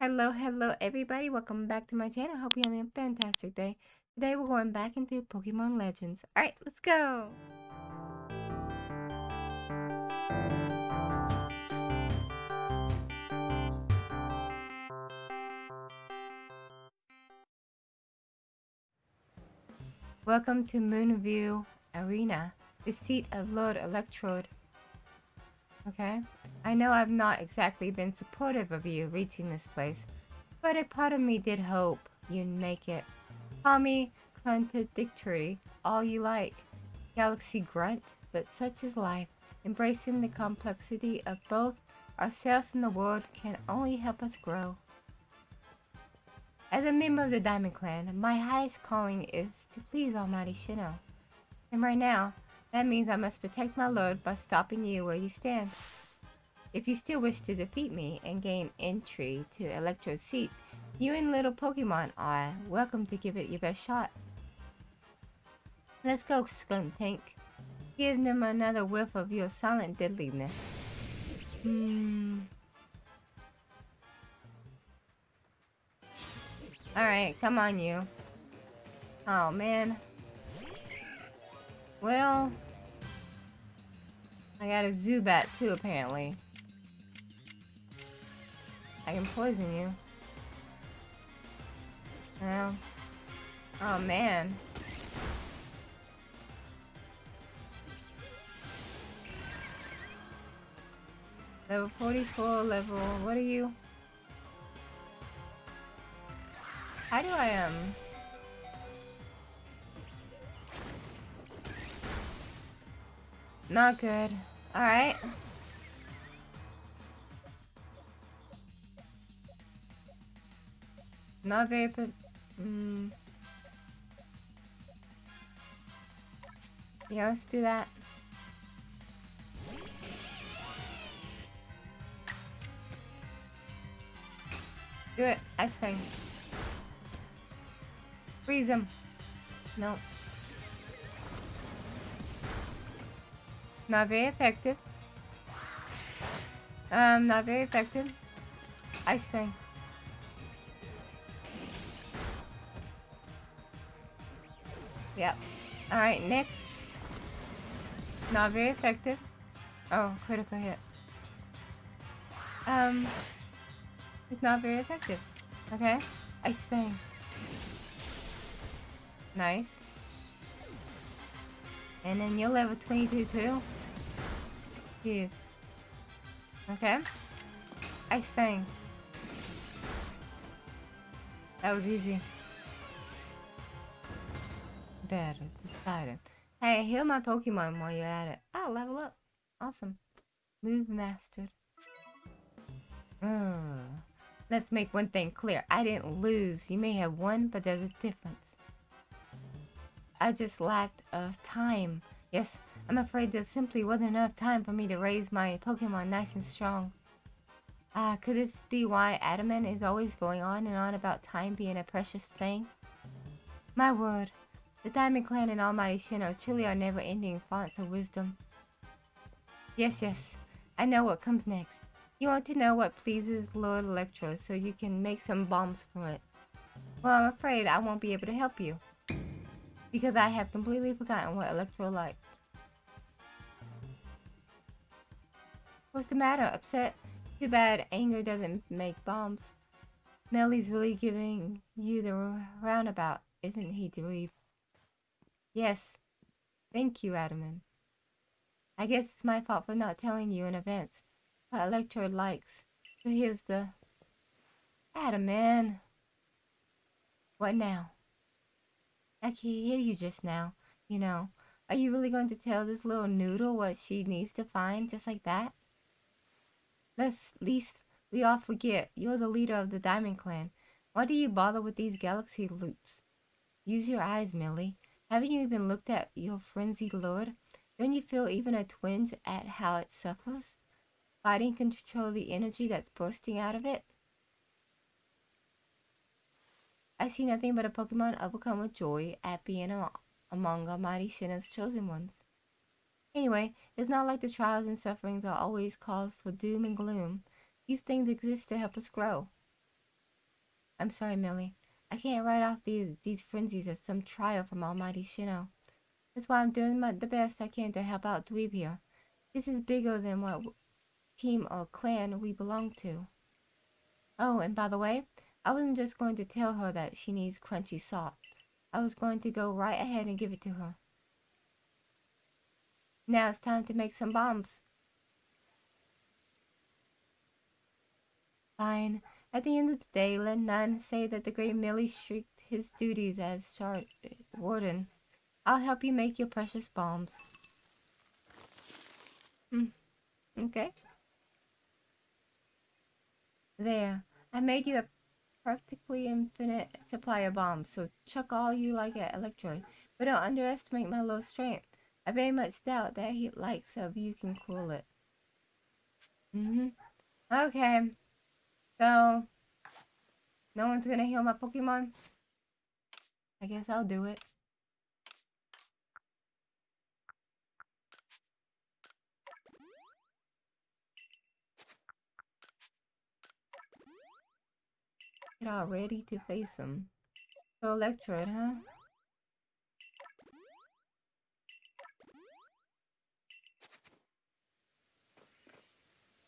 Hello everybody, welcome back to my channel. Hope you're having a fantastic day. Today we're going back into Pokemon Legends. Alright, let's go! Welcome to Moonview Arena, the seat of Lord Electrode. Okay, I know I've not exactly been supportive of you reaching this place, but a part of me did hope you'd make it. Call me contradictory all you like, Galaxy Grunt, but such is life. Embracing the complexity of both ourselves and the world can only help us grow. As a member of the Diamond Clan, my highest calling is to please Almighty Sinnoh, and right now, that means I must protect my lord by stopping you where you stand. If you still wish to defeat me and gain entry to Electro's seat, you and little Pokemon are welcome to give it your best shot. Let's go, Skuntank. Give them another whiff of your silent deadliness. Alright, come on you. Oh man. Well, I got a Zubat too, apparently. I can poison you. Well, oh man. Level 44, level, what are you? How do I, Not good. Alright. Not very yeah, let's do that. Do it. Ice Fang. Freeze him. Nope. Not very effective. Not very effective. Ice Fang. Yep. Alright, next. Not very effective. Oh, critical hit. It's not very effective. Okay. Ice Fang. Nice. And then you're level 22 too. Jeez. Okay. Ice Fang. That was easy. Better decided. Hey, heal my Pokemon while you're at it. Oh, level up. Awesome. Move mastered. Let's make one thing clear. I didn't lose. You may have won, but there's a difference. I just lacked of time. Yes, I'm afraid there simply wasn't enough time for me to raise my Pokemon nice and strong. Could this be why Adamant is always going on and on about time being a precious thing? My word, the Diamond Clan and Almighty Sinnoh truly are never-ending fonts of wisdom. Yes, I know what comes next. You want to know what pleases Lord Electrode so you can make some bombs for it. Well, I'm afraid I won't be able to help you, because I have completely forgotten what Electro likes. What's the matter? Upset? Too bad anger doesn't make bombs. Melli's really giving you the roundabout, isn't he, Dweeb? Yes. Thank you, Adamant. I guess it's my fault for not telling you in advance what Electro likes. So here's the... Adamant! What now? I can hear you just now, you know. Are you really going to tell this little noodle what she needs to find just like that? At least we all forget you're the leader of the Diamond Clan. Why do you bother with these galaxy loops? Use your eyes, Melli. Haven't you even looked at your frenzied lord? Don't you feel even a twinge at how it suffers? Fighting can control the energy that's bursting out of it? I see nothing but a Pokemon overcome with joy at being among Almighty Sinnoh's chosen ones. Anyway, it's not like the trials and sufferings are always cause for doom and gloom. These things exist to help us grow. I'm sorry, Melli. I can't write off these frenzies as some trial from Almighty Sinnoh. That's why I'm doing the best I can to help out Dweeb here. This is bigger than what team or clan we belong to. Oh, and by the way, I wasn't just going to tell her that she needs crunchy salt. I was going to go right ahead and give it to her. Now it's time to make some bombs. Fine. At the end of the day, let none say that the great Melli shirked his duties as Char Warden. I'll help you make your precious bombs. Okay. There. I made you a practically infinite supply of bombs, so chuck all you like at Electrode. But don't underestimate my low strength. I very much doubt that he likes of you can cool it. Okay. So, no one's gonna heal my Pokemon? I guess I'll do it. Get all ready to face him. So Electrode, huh?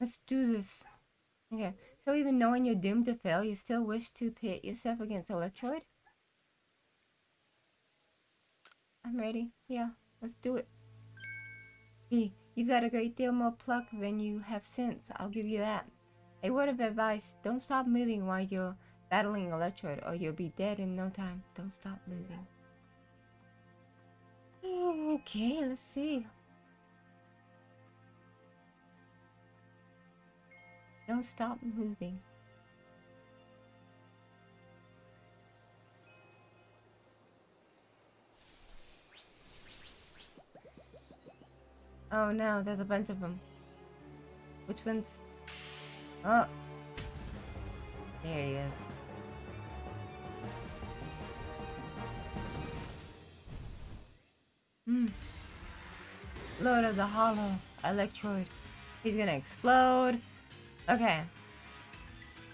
Let's do this. Okay, so even knowing you're doomed to fail, you still wish to pit yourself against Electrode? I'm ready. Yeah, let's do it. Hey, you've got a great deal more pluck than you have sense, I'll give you that. A word of advice, don't stop moving while you're battling Electrode, or you'll be dead in no time. Don't stop moving. Okay, let's see. Don't stop moving. Oh no, there's a bunch of them. Which one's... Oh! There he is. Lord of the Hollow, Electrode. He's gonna explode. Okay,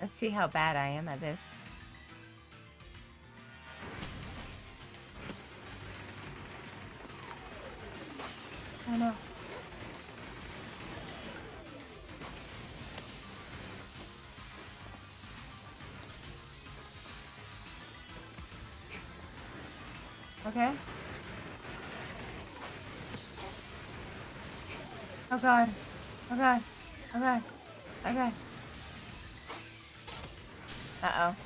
let's see how bad I am at this. Oh no. Okay. Oh god. Oh god. Oh god. Okay. Uh-oh.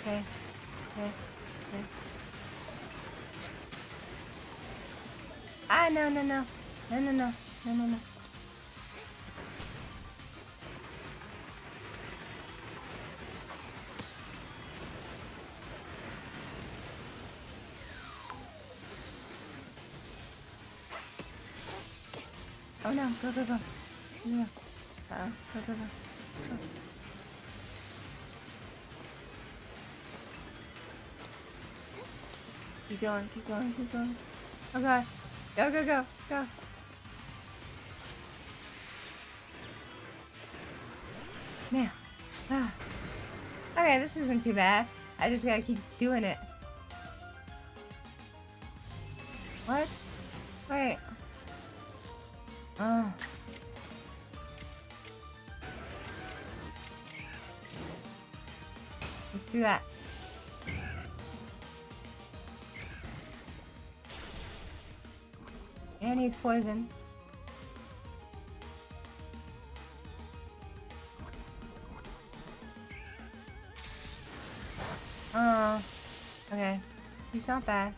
Okay. Okay. Okay. Ah, no, no, no. No, no, no. No, no, no. Oh, no. Go, go, go. Yeah. Uh-oh. Go, go, go. Go. Keep going, keep going, keep going. Oh god. Go, go, go, go. Now. Ah. Okay, this isn't too bad. I just gotta keep doing it. What? Wait. Oh. Do that. And he's poisoned. Oh, okay. He's not bad.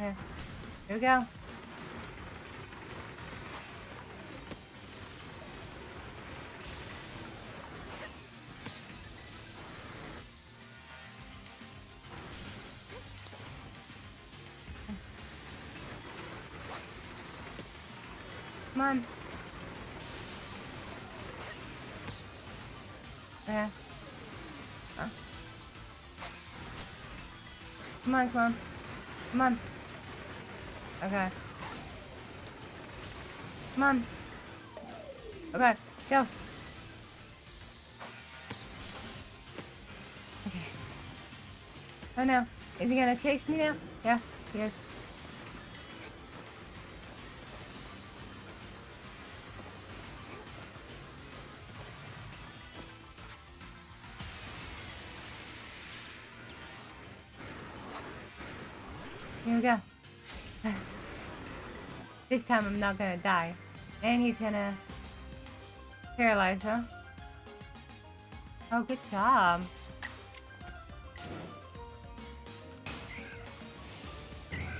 Okay. Here we go. Come on. Yeah. Oh. Come on, come on. Come on. Okay. Come on. Okay, go. Okay. Oh no. Is he gonna chase me now? Yeah, he is. Here we go. This time I'm not gonna die. And he's gonna paralyze, huh? Oh, good job.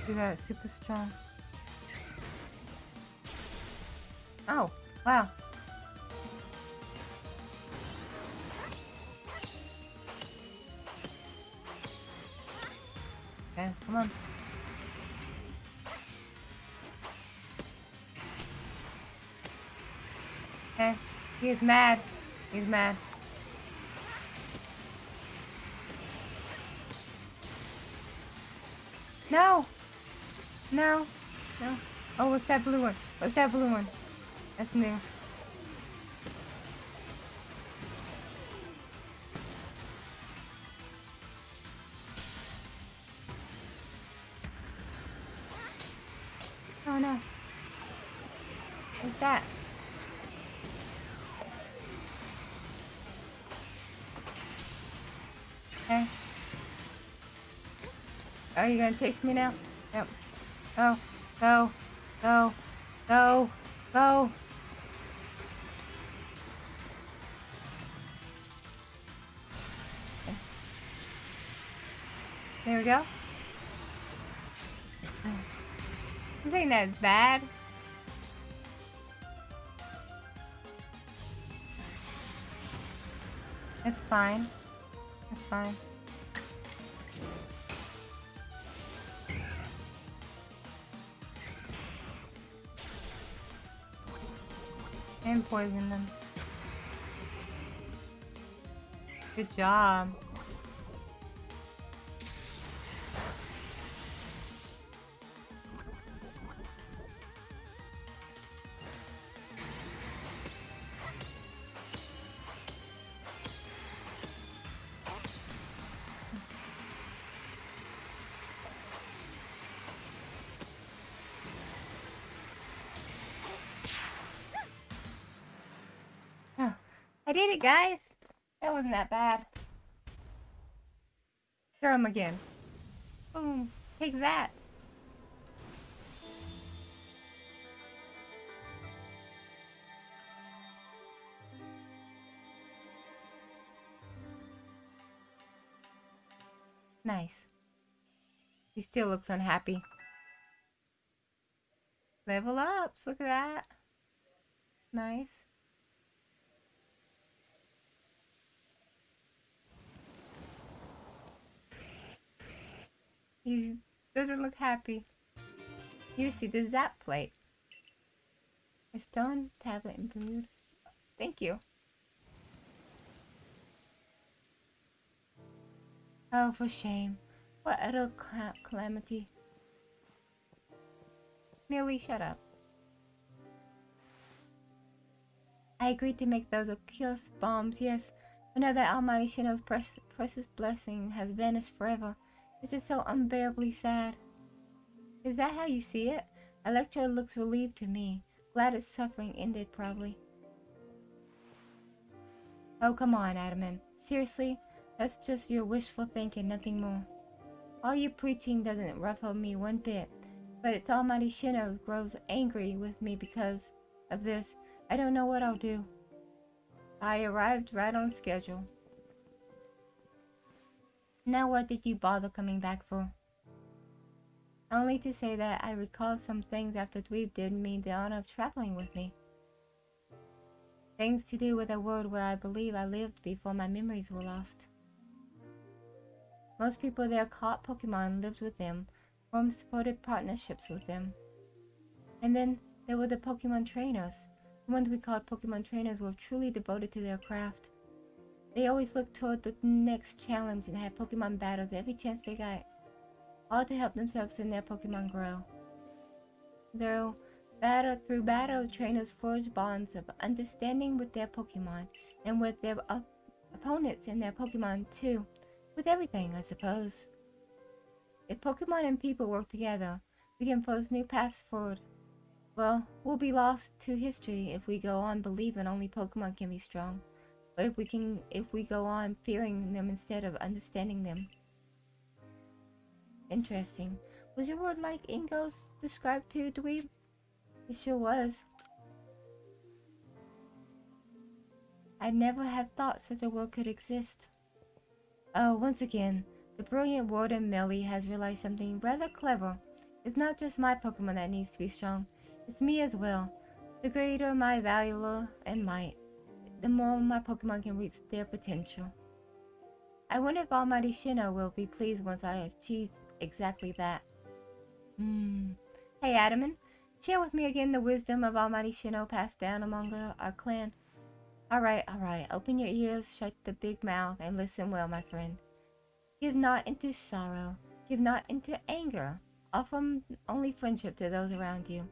You got super strong. Oh, wow. Okay, come on. Okay, he is mad. He's mad. No! No, no. Oh, what's that blue one? What's that blue one? That's new. Oh no. What's that? Okay. Are you gonna chase me now? Yep. Go, go, go, go, go. There we go. I think that's bad. That's fine. That's fine. And poison them. Good job. I did it, guys. That wasn't that bad. Throw him again. Boom. Take that. Nice. He still looks unhappy. Level ups. Look at that. Nice. He doesn't look happy. You see the zap plate. A stone tablet in Bermuda. Thank you. Oh, for shame. What utter calamity. Melli, shut up. I agreed to make those Arceus bombs, yes. But now that Almighty Sinnoh's precious blessing has vanished forever. It's just so unbearably sad. Is that how you see it? Electro looks relieved to me. Glad its suffering ended, probably. Oh, come on, Adamant. Seriously? That's just your wishful thinking, nothing more. All your preaching doesn't ruffle me one bit. But it's Almighty Sinnoh grows angry with me because of this. I don't know what I'll do. I arrived right on schedule. Now what did you bother coming back for? Only to say that I recalled some things after Dweeb did me the honor of traveling with me. Things to do with a world where I believe I lived before my memories were lost. Most people there caught Pokemon, lived with them, formed supported partnerships with them. And then there were the Pokemon trainers. The ones we called Pokemon trainers were truly devoted to their craft. They always looked toward the next challenge and had Pokemon battles every chance they got, all to help themselves and their Pokemon grow. Though battle through battle, trainers forge bonds of understanding with their Pokemon and with their opponents and their Pokemon too. With everything, I suppose. If Pokemon and people work together, we can forge new paths forward. Well, we'll be lost to history if we go on believing only Pokemon can be strong. But if we go on fearing them instead of understanding them. Interesting. Was your word like Ingo's described to Dweeb? It sure was. I never had thought such a world could exist. Oh, once again, the brilliant warden Melli has realized something rather clever. It's not just my Pokemon that needs to be strong, it's me as well. The greater my value and might, the more my Pokemon can reach their potential. I wonder if Almighty Sinnoh will be pleased once I have achieved exactly that. Hey Adamant, share with me again the wisdom of Almighty Sinnoh passed down among our clan. Alright, open your ears, shut the big mouth, and listen well, my friend. Give not into sorrow, give not into anger, offer only friendship to those around you.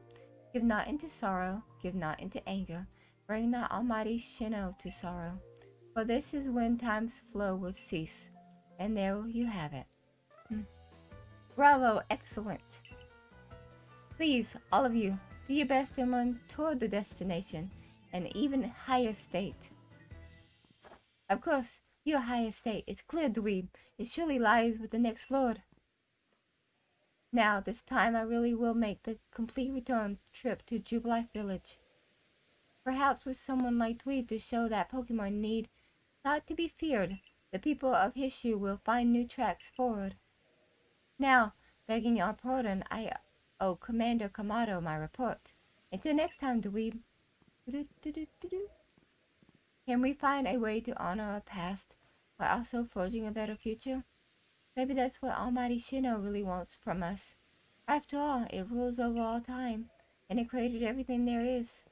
Give not into sorrow, give not into anger, bring not Almighty Sinnoh to sorrow. For this is when time's flow will cease. And there you have it. Bravo, excellent. Please, all of you, do your best to run toward the destination, an even higher state. Of course, your higher state is clear, Dweeb. It surely lies with the next lord. Now, this time I really will make the complete return trip to Jubilife Village. Perhaps with someone like Dweeb to show that Pokemon need not to be feared, the people of Hasu will find new tracks forward. Now, begging your pardon, I owe Commander Kamado my report. Until next time, Dweeb. Can we find a way to honor our past while also forging a better future? Maybe that's what Almighty Sinnoh really wants from us. After all, it rules over all time, and it created everything there is.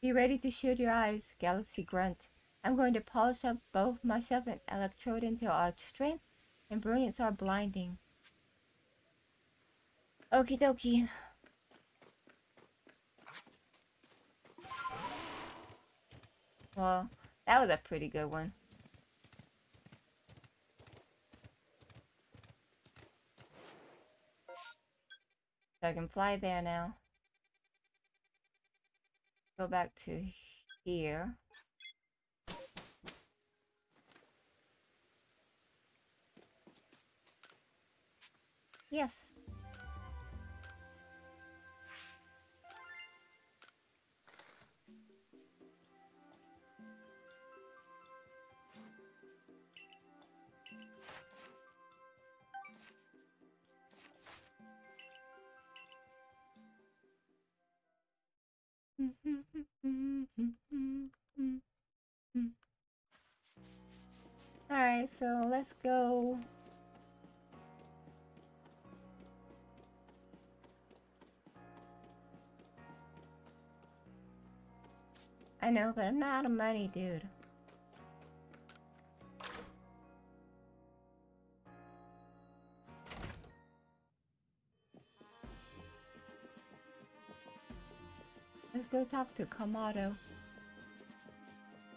Be ready to shield your eyes, Galaxy Grunt. I'm going to polish up both myself and Electrode until our strength and brilliance are blinding. Okie dokie. Well, that was a pretty good one. So I can fly there now. Go back to here. Yes. Alright, so let's go. I know, but I'm not out of money, dude. Let's go talk to Kamado.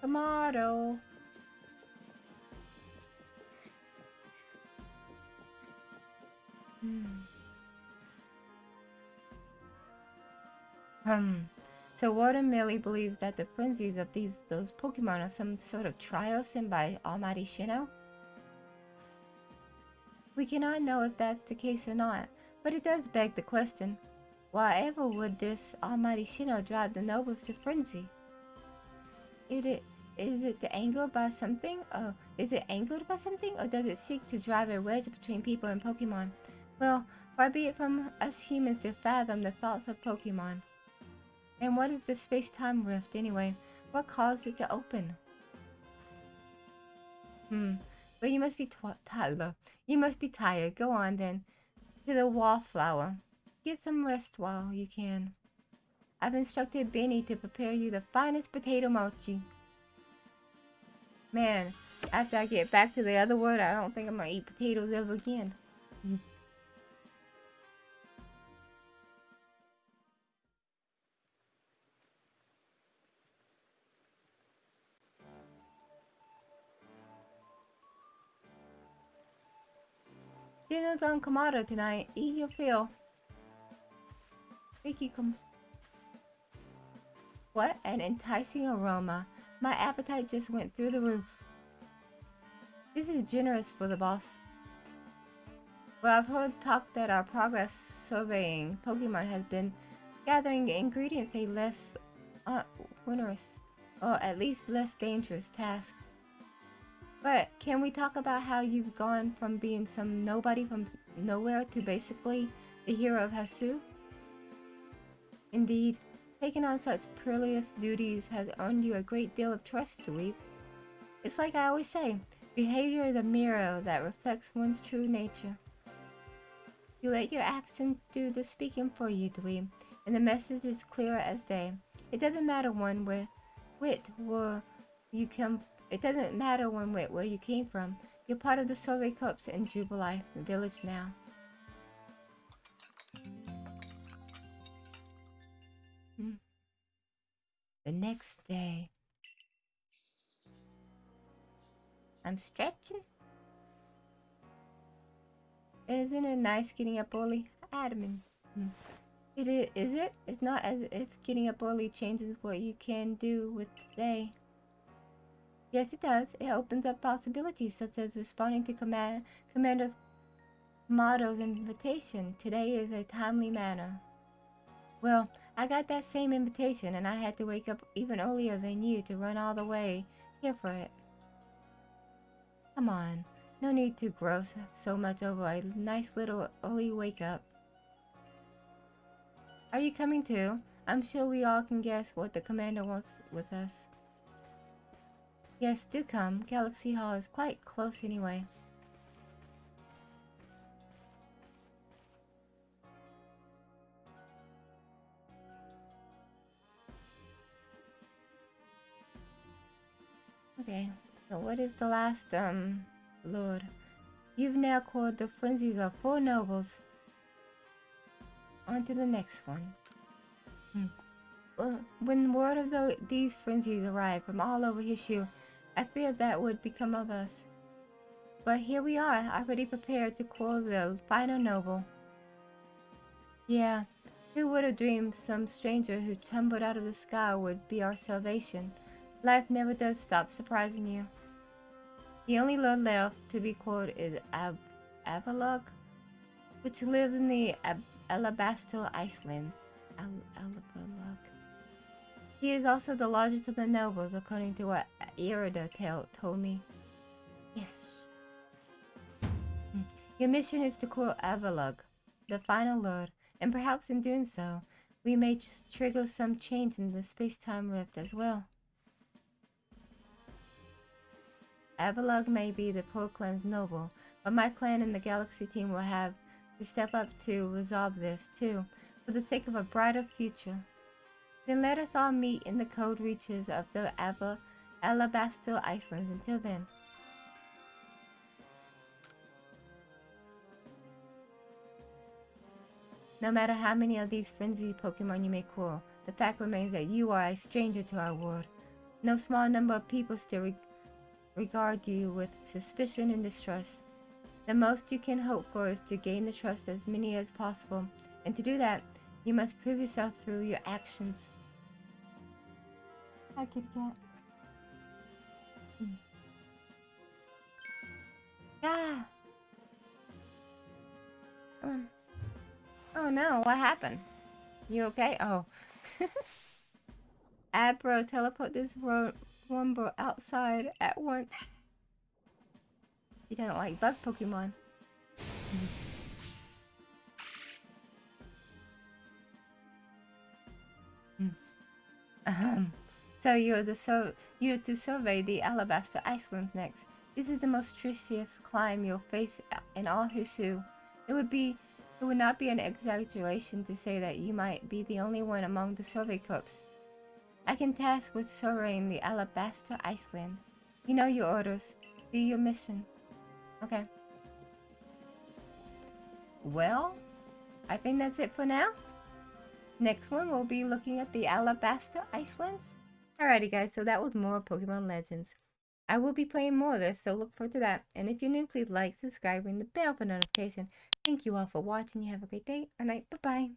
Kamado! So Warden Melli believes that the frenzies of those Pokemon are some sort of trial sent by Almighty Sinnoh? We cannot know if that's the case or not, but it does beg the question. Why ever would this Almighty Sinnoh drive the nobles to frenzy? Is it angered by something, or does it seek to drive a wedge between people and Pokemon? Well, far be it from us humans to fathom the thoughts of Pokemon. And what is the space-time rift anyway? What caused it to open? Well, you must be tired. Go on then, to the wallflower. Get some rest while you can. I've instructed Benny to prepare you the finest potato mochi. Man, after I get back to the other world, I don't think I'm gonna eat potatoes ever again. dinner's on Kamado tonight. Eat your fill. Thank you, Kamado. What an enticing aroma. My appetite just went through the roof. This is generous for the boss. But I've heard talk that our progress surveying Pokemon has been gathering ingredients a less onerous, or at least less dangerous task. But can we talk about how you've gone from being some nobody from nowhere to basically the hero of Hasu? Indeed, taking on such perilous duties has earned you a great deal of trust, Dweeb. It's like I always say, behavior is a mirror that reflects one's true nature. You let your actions do the speaking for you, Dweeb, and the message is clear as day. It doesn't matter one where you came from. You're part of the Survey Cups in Jubilife Village now. The next day. I'm stretching. Isn't it nice getting up early? Adamant. It is it? It's not as if getting up early changes what you can do with the day. Yes, it does. It opens up possibilities, such as responding to Commander Kamado's invitation. Today is a timely manner. Well, I got that same invitation, and I had to wake up even earlier than you to run all the way here for it. Come on, no need to gross so much over a nice little early wake up. Are you coming too? I'm sure we all can guess what the commander wants with us. Yes, do come. Galaxy Hall is quite close anyway. Okay, so what is the last, Lord? You've now called the frenzies of 4 nobles. On to the next one. When word of these frenzies arrived from all over Hasu, I feared that would become of us. But here we are, already prepared to call the final noble. Yeah, who would have dreamed some stranger who tumbled out of the sky would be our salvation? Life never does stop surprising you. The only lord left to be called is Avalugg, which lives in the Alabaster Icelands. Avalugg. He is also the largest of the nobles, according to what Irida told me. Yes. Your mission is to call Avalugg, the final lord, and perhaps in doing so, we may trigger some change in the space-time rift as well. Avalugg may be the poor clan's noble, but my clan and the galaxy team will have to step up to resolve this, too, for the sake of a brighter future. Then let us all meet in the cold reaches of the Alabaster Icelands until then. No matter how many of these frenzied Pokemon you may call, the fact remains that you are a stranger to our world. No small number of people still regard you with suspicion and distrust. The most you can hope for is to gain the trust as many as possible, and to do that, you must prove yourself through your actions. Hi, kitty cat. Ah! Oh no, what happened? You okay? Oh. Adbro, teleport this Rumble outside at once. He doesn't like bug Pokemon. So you're to survey the Alabaster Iceland next. This is the most treacherous climb you'll face in all Hasu. It would not be an exaggeration to say that you might be the only one among the Survey Cups I can task with surveying the Alabaster Icelands. You know your orders. Do your mission. Okay. Well, I think that's it for now. Next one, we'll be looking at the Alabaster Icelands. Alrighty guys, so that was more Pokemon Legends. I will be playing more of this, so look forward to that. And if you're new, please like, subscribe, ring the bell for notification. Thank you all for watching. You have a great day, a night. Bye-bye.